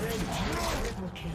Red team triple kill.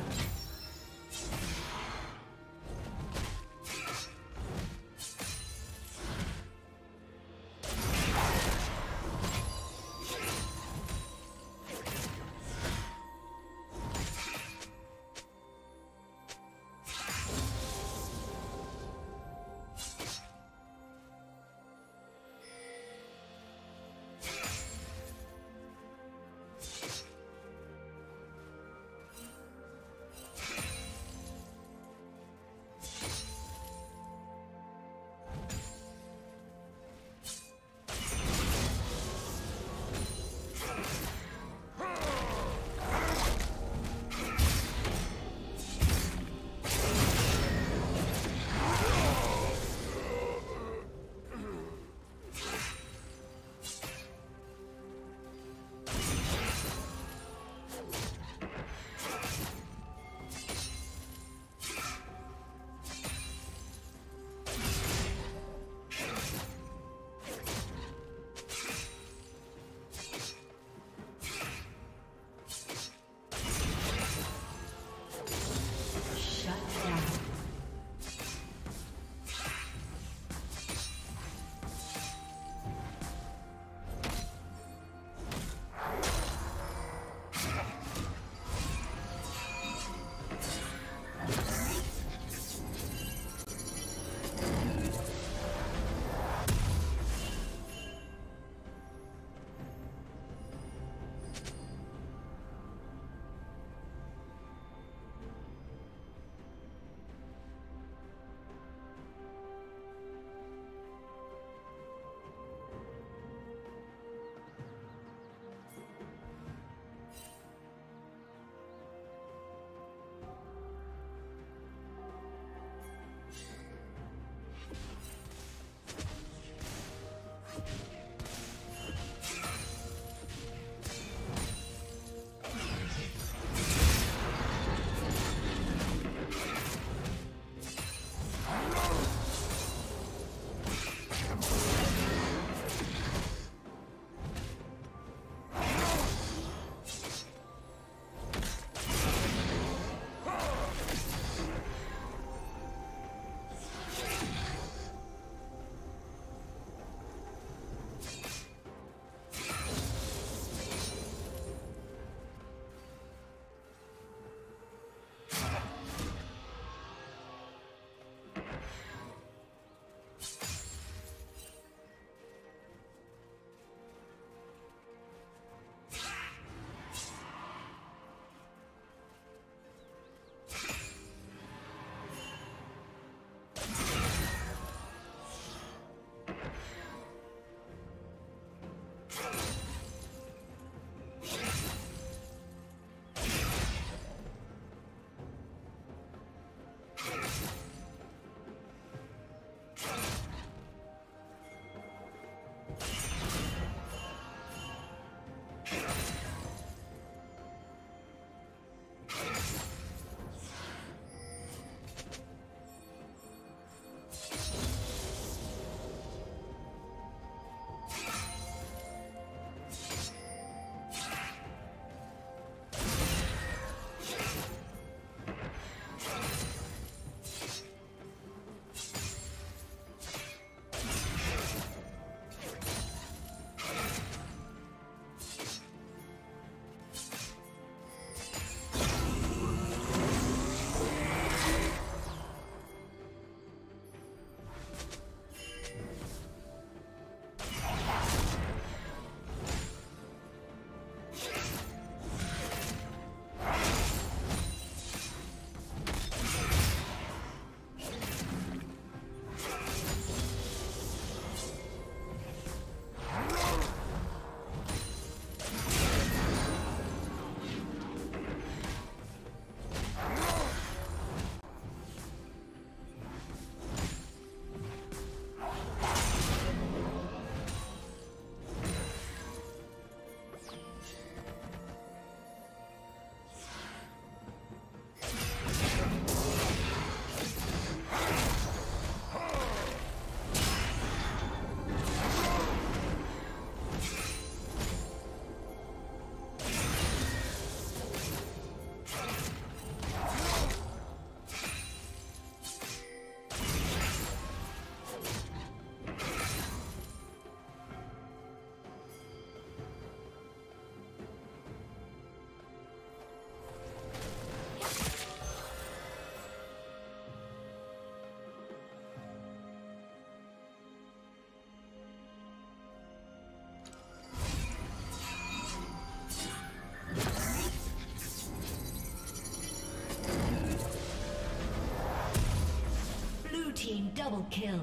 Double kill.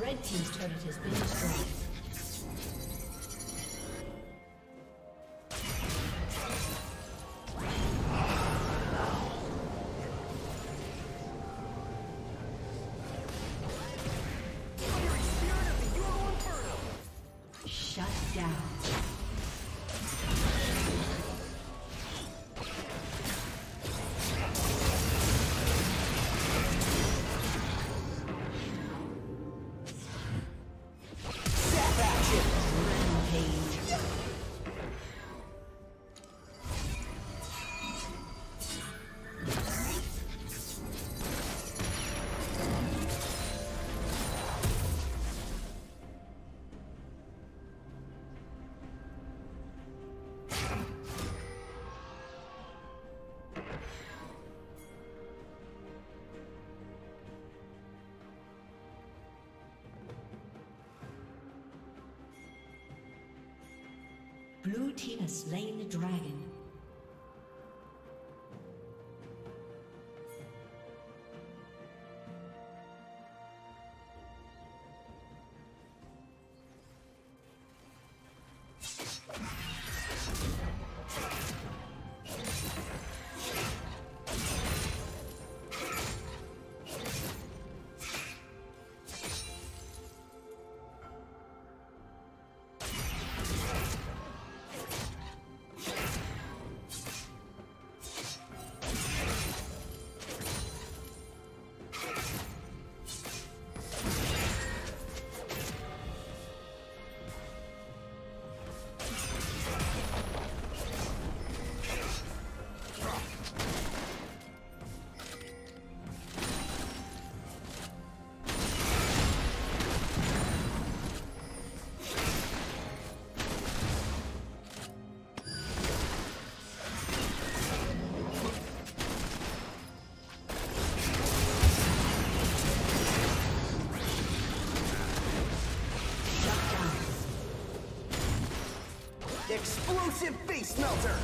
Red team's turret has been destroyed. Blue team has slain the dragon. massive face melter!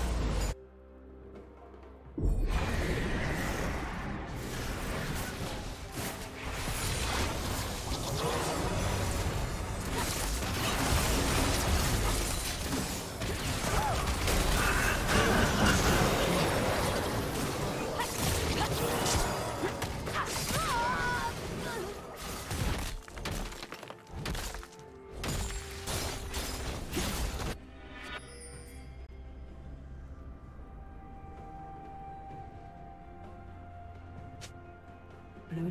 Blue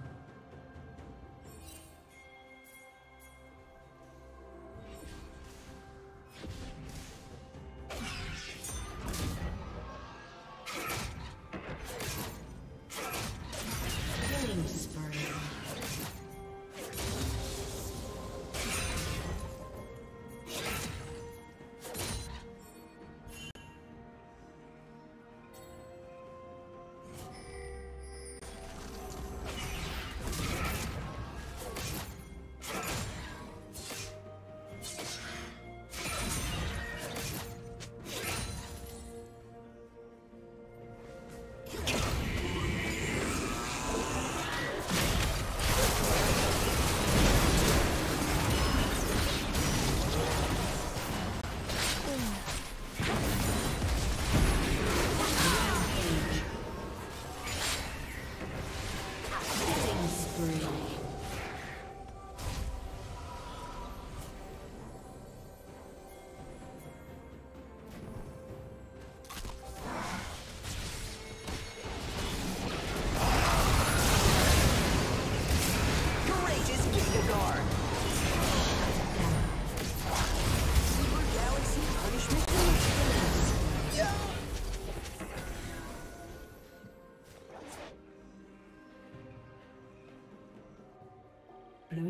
Blue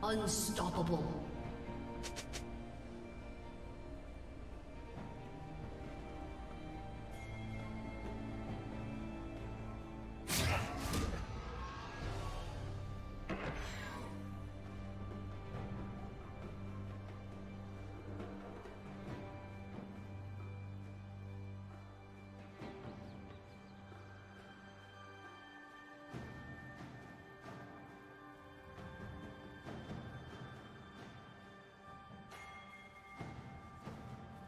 Unstoppable.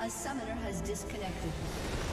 A summoner has disconnected.